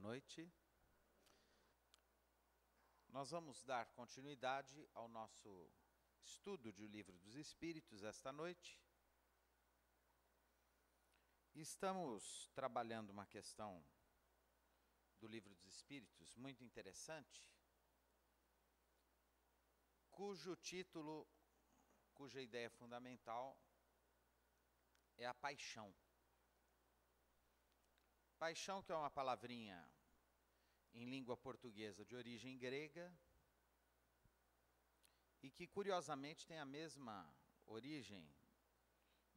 noite. Nós vamos dar continuidade ao nosso estudo de O Livro dos Espíritos esta noite. Estamos trabalhando uma questão do Livro dos Espíritos muito interessante, cujo título, cuja ideia fundamental é a paixão. Paixão, que é uma palavrinha em língua portuguesa de origem grega e que, curiosamente, tem a mesma origem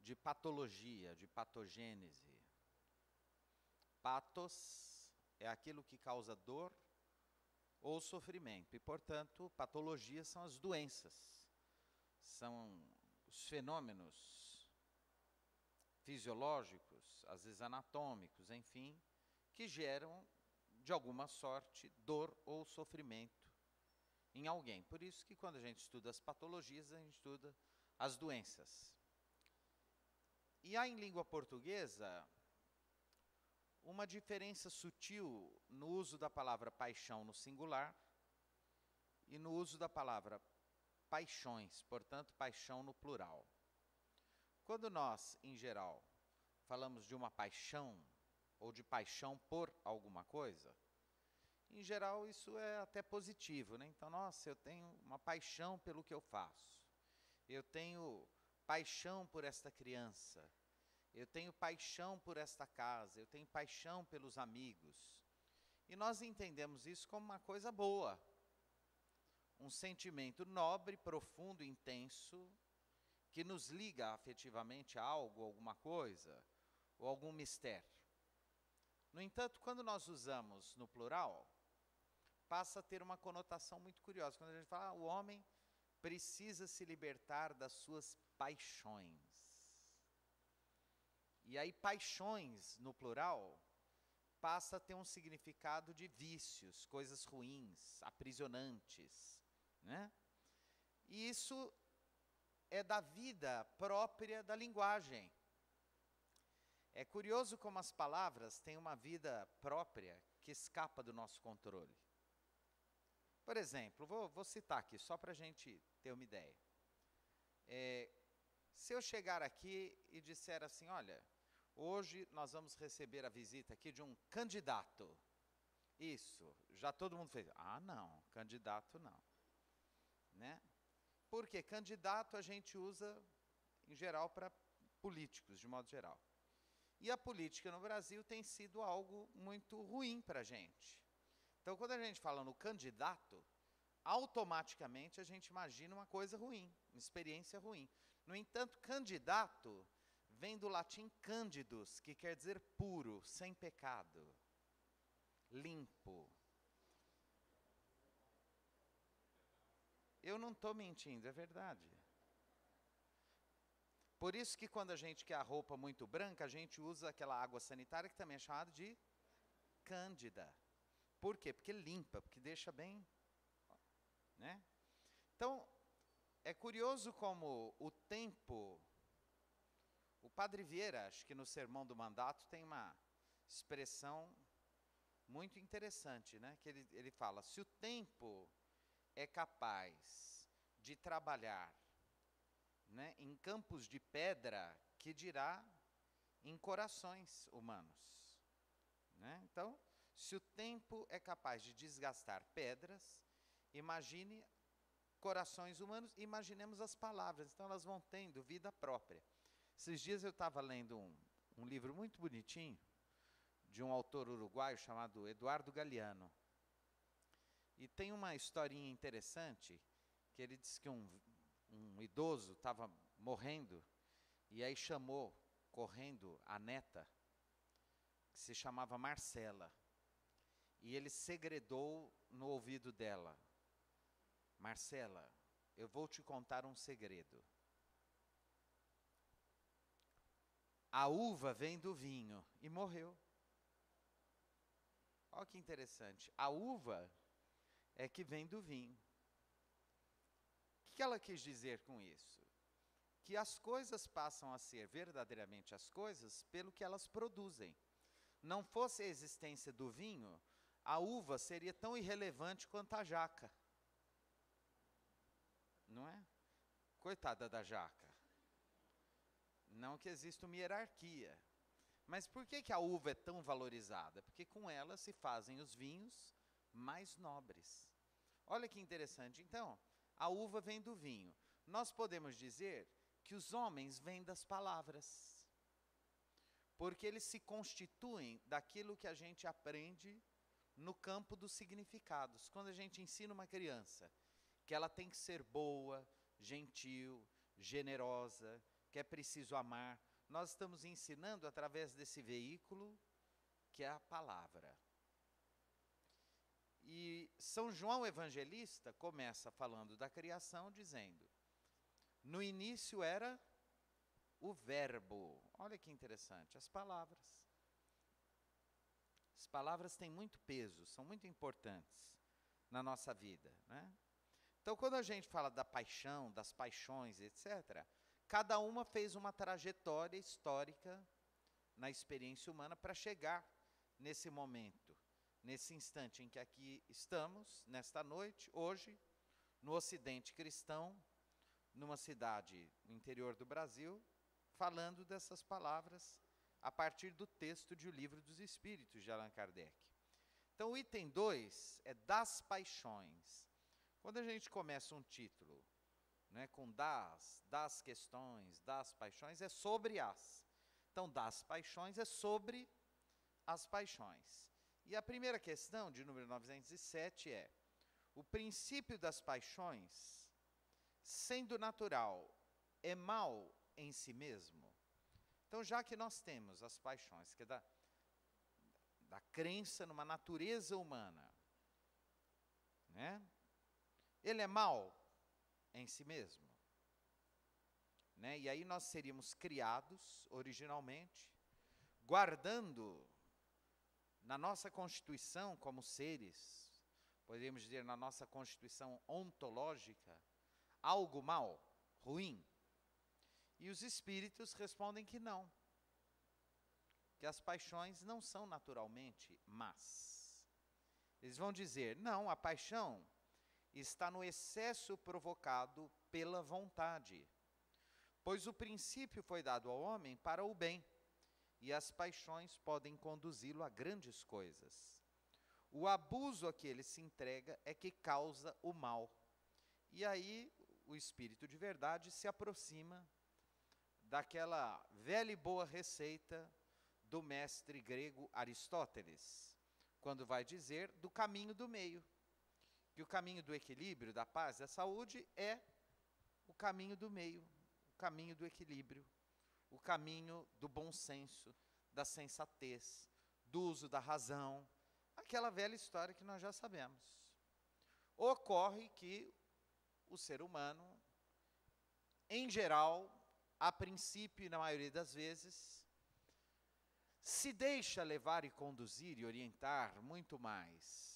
de patologia, de patogênese. Patos é aquilo que causa dor ou sofrimento, e, portanto, patologias são as doenças, são os fenômenos fisiológicos, às vezes anatômicos, enfim, que geram, de alguma sorte, dor ou sofrimento em alguém. Por isso que, quando a gente estuda as patologias, a gente estuda as doenças. E há, em língua portuguesa, uma diferença sutil no uso da palavra paixão no singular e no uso da palavra paixões, portanto, paixão no plural. Quando nós, em geral, falamos de uma paixão, ou de paixão por alguma coisa, em geral isso é até positivo, né? Então, nossa, eu tenho uma paixão pelo que eu faço, eu tenho paixão por esta criança, eu tenho paixão por esta casa, eu tenho paixão pelos amigos. E nós entendemos isso como uma coisa boa, um sentimento nobre, profundo, intenso, que nos liga afetivamente a algo, alguma coisa, ou algum mistério. No entanto, quando nós usamos no plural, passa a ter uma conotação muito curiosa. Quando a gente fala, ah, o homem precisa se libertar das suas paixões. E aí, paixões, no plural, passa a ter um significado de vícios, coisas ruins, aprisionantes, né? E isso é da vida própria da linguagem. É curioso como as palavras têm uma vida própria que escapa do nosso controle. Por exemplo, vou citar aqui, só para a gente ter uma ideia. Se eu chegar aqui e disser assim, olha, hoje nós vamos receber a visita aqui de um candidato. Isso, já todo mundo fez, ah, não, candidato não. Né? Porque candidato a gente usa, em geral, para políticos, de modo geral. E a política no Brasil tem sido algo muito ruim para a gente. Então, quando a gente fala no candidato, automaticamente a gente imagina uma coisa ruim, uma experiência ruim. No entanto, candidato vem do latim candidus, que quer dizer puro, sem pecado, limpo. Eu não estou mentindo, é verdade. Por isso que, quando a gente quer a roupa muito branca, a gente usa aquela água sanitária que também é chamada de cândida. Por quê? Porque limpa, porque deixa bem, né? Então, é curioso como o tempo... O Padre Vieira, acho que no Sermão do Mandato, tem uma expressão muito interessante, né? Que ele fala, se o tempo é capaz de trabalhar, né, em campos de pedra, que dirá em corações humanos. Né? Então, se o tempo é capaz de desgastar pedras, imagine corações humanos, imaginemos as palavras, então elas vão tendo vida própria. Esses dias eu estava lendo um livro muito bonitinho, de um autor uruguaio chamado Eduardo Galeano. E tem uma historinha interessante, que ele diz que um idoso estava morrendo, e aí chamou, correndo, a neta, que se chamava Marcela, e ele segredou no ouvido dela, Marcela, eu vou te contar um segredo. A uva vem do vinho, e morreu. Olha que interessante, a uva é que vem do vinho. O que ela quis dizer com isso? Que as coisas passam a ser verdadeiramente as coisas pelo que elas produzem. Não fosse a existência do vinho, a uva seria tão irrelevante quanto a jaca. Não é? Coitada da jaca. Não que exista uma hierarquia. Mas por que a uva é tão valorizada? Porque com ela se fazem os vinhos mais nobres. Olha que interessante. Então, a uva vem do vinho. Nós podemos dizer que os homens vêm das palavras, porque eles se constituem daquilo que a gente aprende no campo dos significados. Quando a gente ensina uma criança que ela tem que ser boa, gentil, generosa, que é preciso amar, nós estamos ensinando através desse veículo que é a palavra. E São João Evangelista começa falando da criação, dizendo: no início era o verbo. Olha que interessante, as palavras. As palavras têm muito peso, são muito importantes na nossa vida, né? Então, quando a gente fala da paixão, das paixões, etc., cada uma fez uma trajetória histórica na experiência humana para chegar nesse momento, nesse instante em que aqui estamos, nesta noite, hoje, no Ocidente cristão, numa cidade no interior do Brasil, falando dessas palavras a partir do texto de O Livro dos Espíritos, de Allan Kardec. Então, o item 2 é das paixões. Quando a gente começa um título, né, com das questões, das paixões, é sobre as. Então, das paixões é sobre as paixões. E a primeira questão, de número 907, é: o princípio das paixões, sendo natural, é mal em si mesmo? Então, já que nós temos as paixões, que é da crença numa natureza humana, né? Ele é mal em si mesmo, né? E aí nós seríamos criados, originalmente, guardando na nossa constituição como seres, poderíamos dizer na nossa constituição ontológica, algo mal, ruim. E os espíritos respondem que não, que as paixões não são naturalmente más. Eles vão dizer: não, a paixão está no excesso provocado pela vontade, pois o princípio foi dado ao homem para o bem, e as paixões podem conduzi-lo a grandes coisas. O abuso a que ele se entrega é que causa o mal. E aí o espírito de verdade se aproxima daquela velha e boa receita do mestre grego Aristóteles, quando vai dizer do caminho do meio, que o caminho do equilíbrio, da paz, da saúde é o caminho do meio, o caminho do equilíbrio, o caminho do bom senso, da sensatez, do uso da razão, aquela velha história que nós já sabemos. Ocorre que o ser humano, em geral, a princípio e na maioria das vezes, se deixa levar e conduzir e orientar muito mais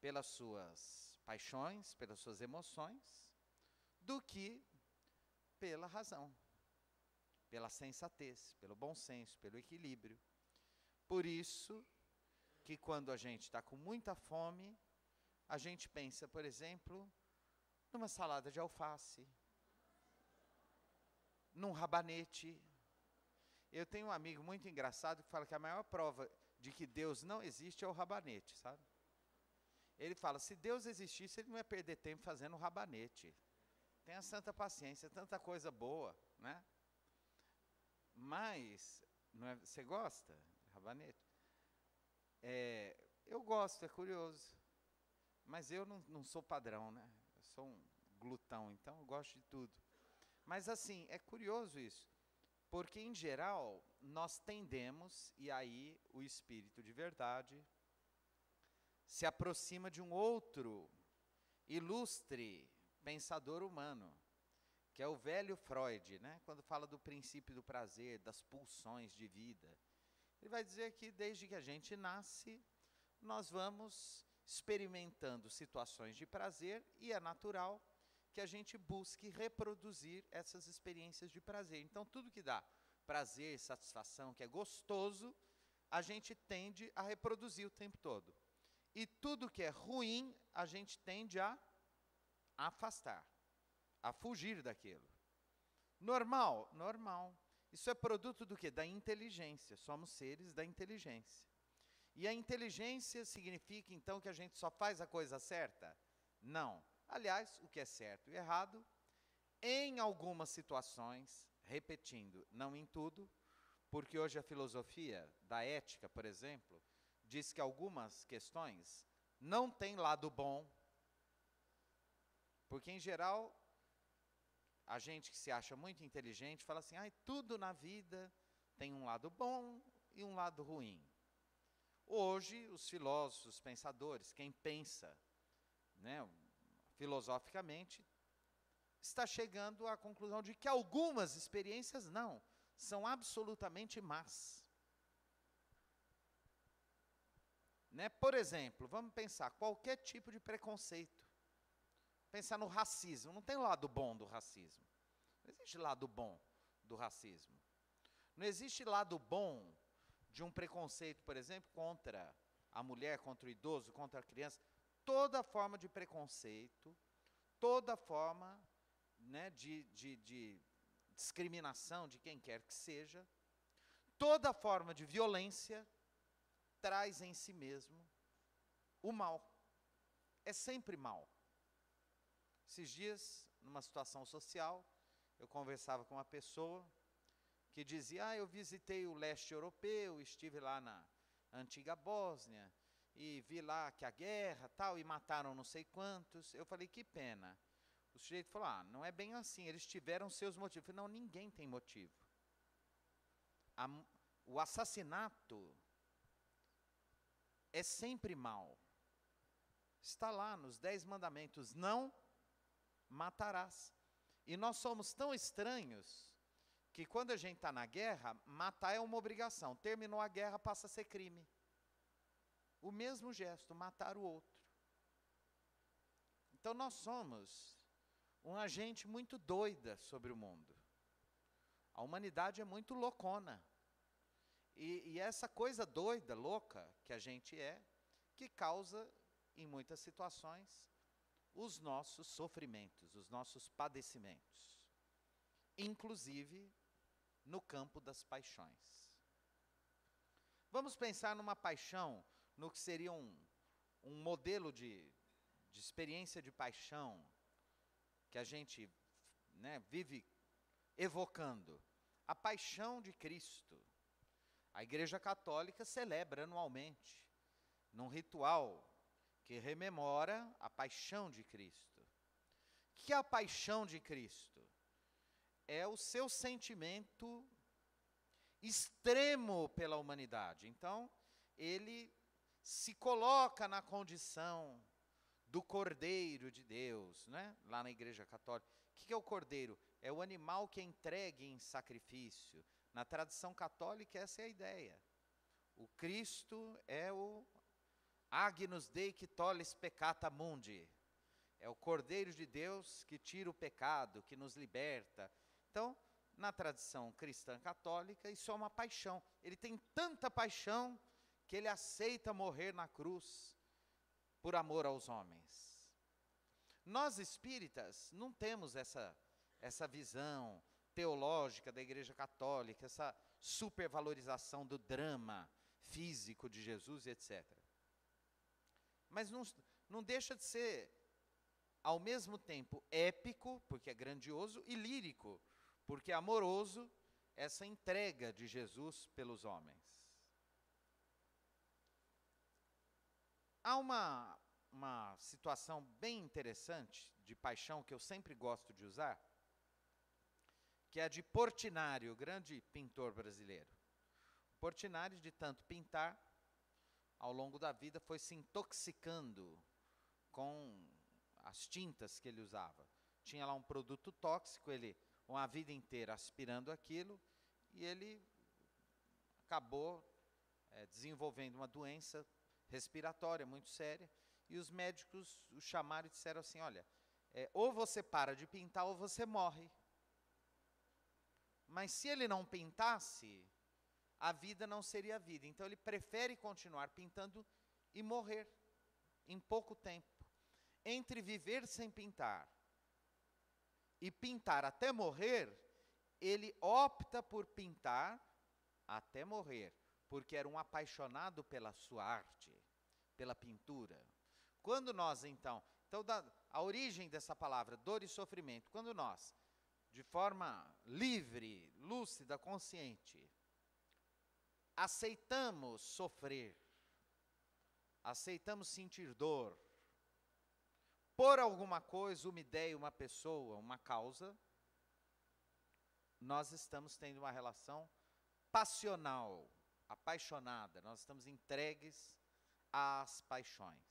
pelas suas paixões, pelas suas emoções, do que pela razão, pela sensatez, pelo bom senso, pelo equilíbrio. Por isso que quando a gente está com muita fome, a gente pensa, por exemplo, numa salada de alface, num rabanete. Eu tenho um amigo muito engraçado que fala que a maior prova de que Deus não existe é o rabanete, sabe? Ele fala, se Deus existisse, ele não ia perder tempo fazendo rabanete. Tenha santa paciência, tanta coisa boa, né? Mas, não é, você gosta, rabanete? É, eu gosto, é curioso. Mas eu não sou padrão, né? Eu sou um glutão, então eu gosto de tudo. Mas assim, é curioso isso, porque em geral nós tendemos, e aí o espírito de verdade se aproxima de um outro ilustre pensador humano, que é o velho Freud, né? Quando fala do princípio do prazer, das pulsões de vida. Ele vai dizer que desde que a gente nasce, nós vamos experimentando situações de prazer, e é natural que a gente busque reproduzir essas experiências de prazer. Então, tudo que dá prazer, satisfação, que é gostoso, a gente tende a reproduzir o tempo todo. E tudo que é ruim, a gente tende a afastar, a fugir daquilo. Normal? Normal. Isso é produto do quê? Da inteligência. Somos seres da inteligência. E a inteligência significa, então, que a gente só faz a coisa certa? Não. Aliás, o que é certo e errado, em algumas situações, repetindo, não em tudo, porque hoje a filosofia da ética, por exemplo, diz que algumas questões não têm lado bom, porque, em geral, a gente que se acha muito inteligente fala assim, ah, tudo na vida tem um lado bom e um lado ruim. Hoje, os filósofos, os pensadores, quem pensa, né, filosoficamente, está chegando à conclusão de que algumas experiências não, são absolutamente más. Né? Por exemplo, vamos pensar qualquer tipo de preconceito. Pensar no racismo, não tem lado bom do racismo. Não existe lado bom do racismo. Não existe lado bom de um preconceito, por exemplo, contra a mulher, contra o idoso, contra a criança. Toda forma de preconceito, toda forma, né, de discriminação de quem quer que seja, toda forma de violência traz em si mesmo o mal. É sempre mal. Esses dias, numa situação social, eu conversava com uma pessoa que dizia, ah, eu visitei o leste europeu, estive lá na antiga Bósnia, e vi lá que a guerra, tal, e mataram não sei quantos. Eu falei, que pena. O sujeito falou, ah, não é bem assim, eles tiveram seus motivos. Eu falei, não, ninguém tem motivo. O assassinato é sempre mal. Está lá nos 10 mandamentos, não matarás. E nós somos tão estranhos que quando a gente está na guerra, matar é uma obrigação. Terminou a guerra, passa a ser crime. O mesmo gesto, matar o outro. Então nós somos uma gente muito doida sobre o mundo. A humanidade é muito loucona. E essa coisa doida, louca, que a gente é, que causa, em muitas situações, os nossos sofrimentos, os nossos padecimentos. Inclusive no campo das paixões. Vamos pensar numa paixão, no que seria um modelo de experiência de paixão que a gente, né, vive evocando. A paixão de Cristo. A Igreja Católica celebra anualmente, num ritual que rememora a paixão de Cristo. O que é a paixão de Cristo? É o seu sentimento extremo pela humanidade. Então, ele se coloca na condição do Cordeiro de Deus, né? Lá na Igreja Católica. O que é o Cordeiro? É o animal que é entregue em sacrifício. Na tradição católica, essa é a ideia. O Cristo é o Agnus Dei que tolles peccata mundi. É o Cordeiro de Deus que tira o pecado, que nos liberta. Então, na tradição cristã católica, isso é uma paixão. Ele tem tanta paixão que ele aceita morrer na cruz por amor aos homens. Nós espíritas não temos essa visão teológica da Igreja Católica, essa supervalorização do drama físico de Jesus, etc. Mas não deixa de ser, ao mesmo tempo, épico, porque é grandioso, e lírico, porque é amoroso, essa entrega de Jesus pelos homens. Há uma situação bem interessante de paixão que eu sempre gosto de usar, que é a de Portinari, o grande pintor brasileiro. Portinari, de tanto pintar, ao longo da vida foi se intoxicando com as tintas que ele usava. Tinha lá um produto tóxico, ele uma vida inteira aspirando aquilo, e ele acabou desenvolvendo uma doença respiratória muito séria, e os médicos o chamaram e disseram assim, olha, ou você para de pintar ou você morre. Mas se ele não pintasse, a vida não seria vida, então ele prefere continuar pintando e morrer. em pouco tempo, entre viver sem pintar e pintar até morrer, ele opta por pintar até morrer, porque era um apaixonado pela sua arte, pela pintura. Quando nós, então a origem dessa palavra, dor e sofrimento, quando nós, de forma livre, lúcida, consciente, aceitamos sofrer, aceitamos sentir dor, por alguma coisa, uma ideia, uma pessoa, uma causa, nós estamos tendo uma relação passional, apaixonada, nós estamos entregues às paixões.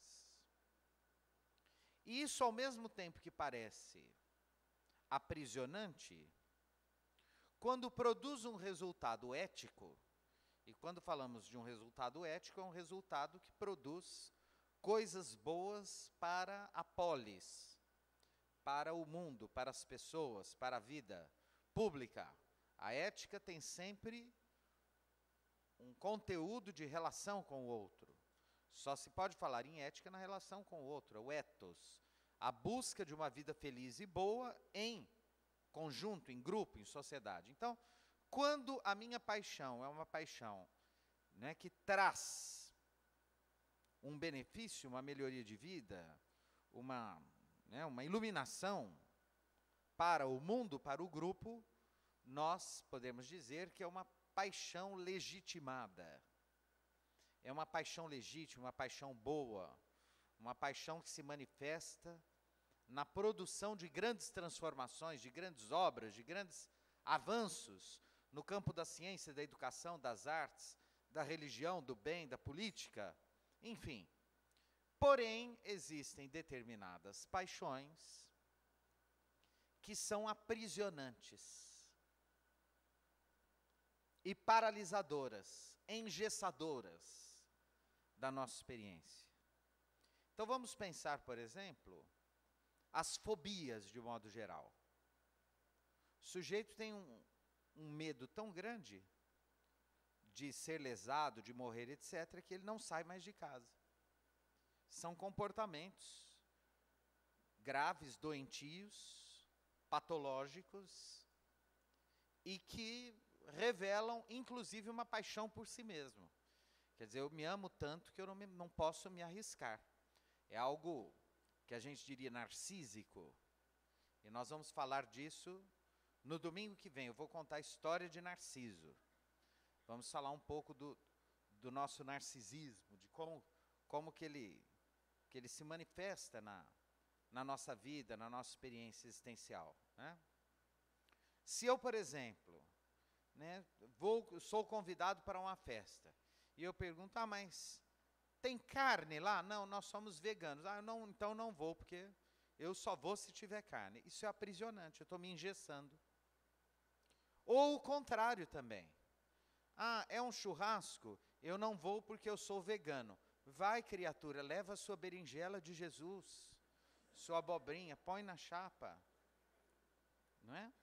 E isso, ao mesmo tempo que parece aprisionante, quando produz um resultado ético, e quando falamos de um resultado ético, é um resultado que produz coisas boas para a polis, para o mundo, para as pessoas, para a vida pública. A ética tem sempre um conteúdo de relação com o outro. Só se pode falar em ética na relação com o outro, é o ethos, a busca de uma vida feliz e boa em conjunto, em grupo, em sociedade. Então, quando a minha paixão é uma paixão, né, que traz um benefício, uma melhoria de vida, uma iluminação para o mundo, para o grupo, nós podemos dizer que é uma paixão legitimada. É uma paixão legítima, uma paixão boa, uma paixão que se manifesta na produção de grandes transformações, de grandes obras, de grandes avanços no campo da ciência, da educação, das artes, da religião, do bem, da política, enfim. Porém, existem determinadas paixões que são aprisionantes e paralisadoras, engessadoras da nossa experiência. Então vamos pensar, por exemplo, as fobias de modo geral. O sujeito tem um medo tão grande de ser lesado, de morrer, etc., que ele não sai mais de casa. São comportamentos graves, doentios, patológicos, e que revelam, inclusive, uma paixão por si mesmo. Quer dizer, eu me amo tanto que eu não posso me arriscar. É algo que a gente diria narcísico, e nós vamos falar disso no domingo que vem. Eu vou contar a história de Narciso. Vamos falar um pouco do nosso narcisismo, de como que ele se manifesta na nossa vida, na nossa experiência existencial, né? Se eu, por exemplo, né, sou convidado para uma festa, e eu pergunto, mas tem carne lá? Não, nós somos veganos. Não, então não vou, porque eu só vou se tiver carne. Isso é aprisionante, eu estou me engessando. Ou o contrário também. É um churrasco? Eu não vou porque eu sou vegano. Vai, criatura, leva a sua berinjela de Jesus, sua abobrinha, põe na chapa. Não é?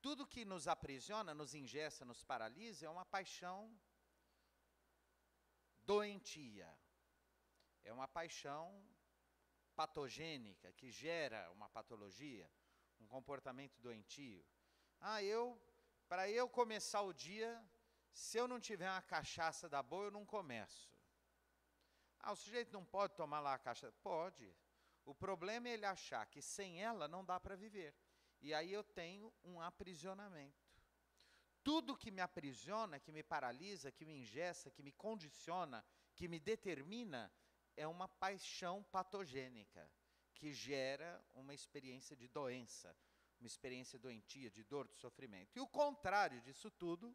Tudo que nos aprisiona, nos engessa, nos paralisa, é uma paixão doentia. É uma paixão patogênica, que gera uma patologia, um comportamento doentio. Para eu começar o dia, se eu não tiver uma cachaça da boa, eu não começo. O sujeito não pode tomar lá a cachaça? Pode. O problema é ele achar que sem ela não dá para viver. E aí eu tenho um aprisionamento. Tudo que me aprisiona, que me paralisa, que me engessa, que me condiciona, que me determina, é uma paixão patogênica, que gera uma experiência de doença, uma experiência doentia, de dor, de sofrimento. E o contrário disso tudo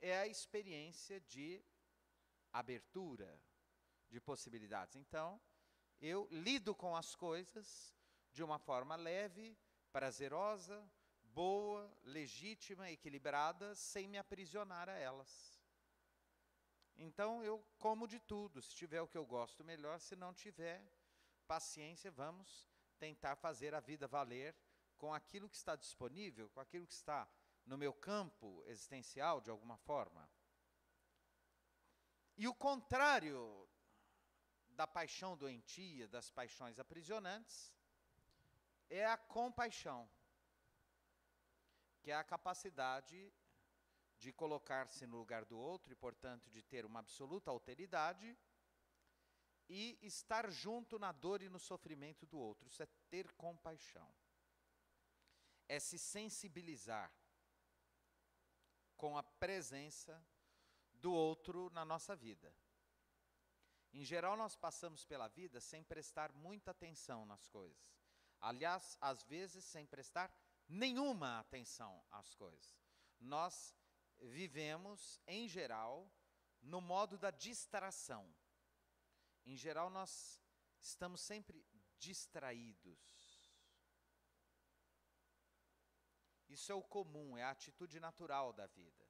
é a experiência de abertura, de possibilidades. Então, eu lido com as coisas de uma forma leve, prazerosa, boa, legítima, equilibrada, sem me aprisionar a elas. Então, eu como de tudo. Se tiver o que eu gosto, melhor. Se não tiver, paciência, vamos tentar fazer a vida valer com aquilo que está disponível, com aquilo que está no meu campo existencial, de alguma forma. E o contrário da paixão doentia, das paixões aprisionantes, é a compaixão, que é a capacidade de colocar-se no lugar do outro e, portanto, de ter uma absoluta alteridade e estar junto na dor e no sofrimento do outro. Isso é ter compaixão. É se sensibilizar com a presença do outro na nossa vida. Em geral, nós passamos pela vida sem prestar muita atenção nas coisas. Aliás, às vezes, sem prestar nenhuma atenção às coisas. Nós vivemos, em geral, no modo da distração. Em geral, nós estamos sempre distraídos. Isso é o comum, é a atitude natural da vida.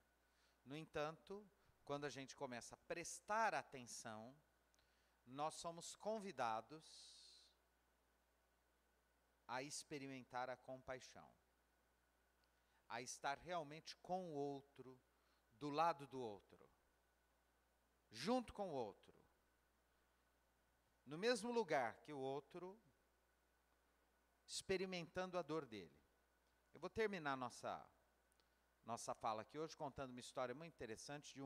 No entanto, quando a gente começa a prestar atenção, nós somos convidados a experimentar a compaixão, a estar realmente com o outro, do lado do outro, junto com o outro, no mesmo lugar que o outro, experimentando a dor dele. Eu vou terminar nossa fala aqui hoje contando uma história muito interessante de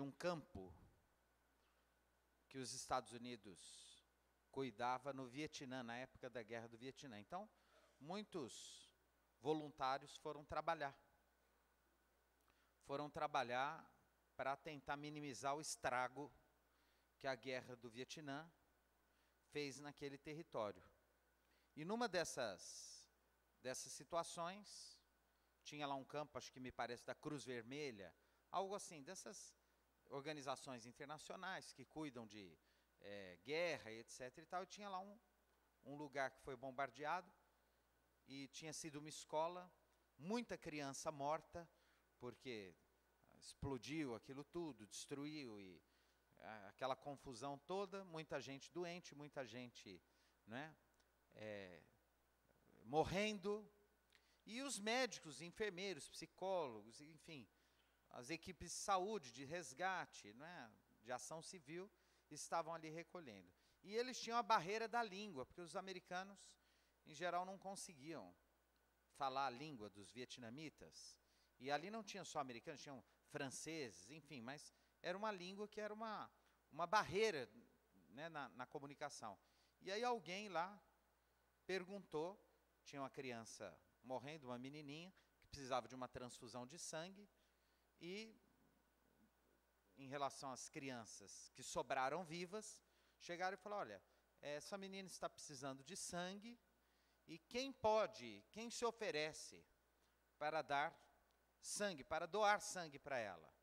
um campo que os Estados Unidos cuidava no Vietnã, na época da Guerra do Vietnã. Então, muitos voluntários foram trabalhar para tentar minimizar o estrago que a Guerra do Vietnã fez naquele território. E numa dessas situações, tinha lá um campo, acho que me parece da Cruz Vermelha, algo assim, dessas organizações internacionais que cuidam de guerra, etc. E tal. E tinha lá um lugar que foi bombardeado e tinha sido uma escola, muita criança morta, porque explodiu aquilo tudo, destruiu, e aquela confusão toda, muita gente doente, muita gente, né, morrendo, e os médicos, enfermeiros, psicólogos, enfim, as equipes de saúde, de resgate, não é, de ação civil, estavam ali recolhendo. E eles tinham a barreira da língua, porque os americanos, em geral, não conseguiam falar a língua dos vietnamitas. E ali não tinha só americanos, tinham franceses, enfim, mas era uma língua que era uma barreira, né, na comunicação. E aí alguém lá perguntou, tinha uma criança morrendo, uma menininha, que precisava de uma transfusão de sangue, e, em relação às crianças que sobraram vivas, chegaram e falaram: olha, essa menina está precisando de sangue, e quem se oferece para dar sangue, para doar sangue para ela?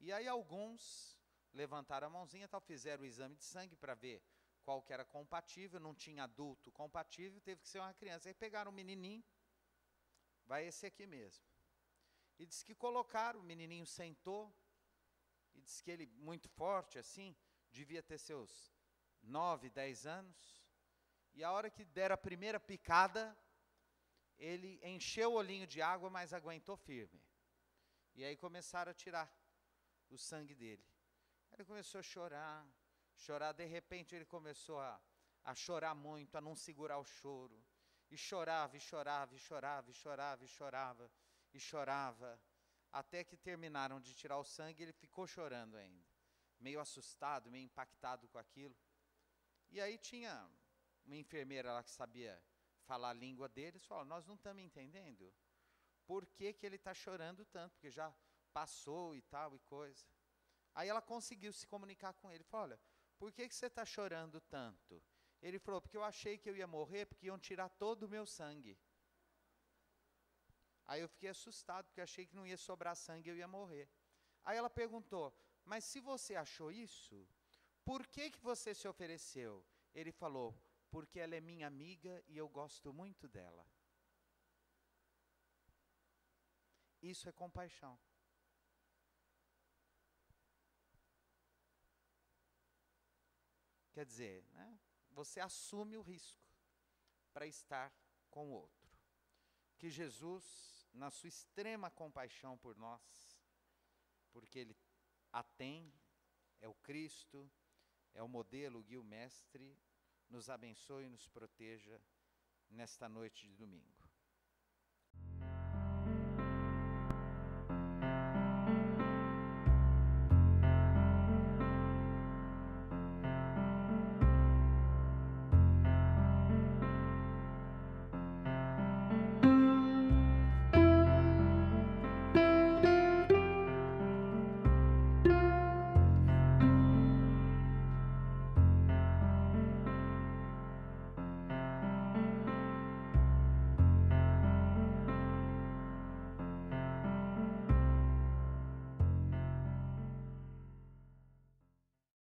E aí alguns levantaram a mãozinha, tal, fizeram o exame de sangue para ver qual que era compatível, não tinha adulto compatível, teve que ser uma criança. Aí pegaram um menininho, vai esse aqui mesmo. E disse que colocaram, o menininho sentou, e disse que ele, muito forte assim, devia ter seus 9, 10 anos, e a hora que deram a primeira picada, ele encheu o olhinho de água, mas aguentou firme. E aí começaram a tirar o sangue dele. Ele começou a chorar, de repente ele começou a chorar muito, a não segurar o choro, e chorava, até que terminaram de tirar o sangue, ele ficou chorando ainda, meio assustado, meio impactado com aquilo. E aí tinha uma enfermeira lá que sabia falar a língua deles, falou: nós não estamos entendendo por que ele está chorando tanto, porque já passou e tal e coisa. Aí ela conseguiu se comunicar com ele, falou: olha, por que você está chorando tanto? Ele falou: porque eu achei que eu ia morrer, porque iam tirar todo o meu sangue. Aí eu fiquei assustado, porque achei que não ia sobrar sangue e eu ia morrer. Aí ela perguntou: mas se você achou isso, por que você se ofereceu? Ele falou: porque ela é minha amiga e eu gosto muito dela. Isso é compaixão. Quer dizer, né, você assume o risco para estar com o outro. Que Jesus, na sua extrema compaixão por nós, porque Ele a tem, é o Cristo, é o modelo, o guia, o mestre, nos abençoe e nos proteja nesta noite de domingo.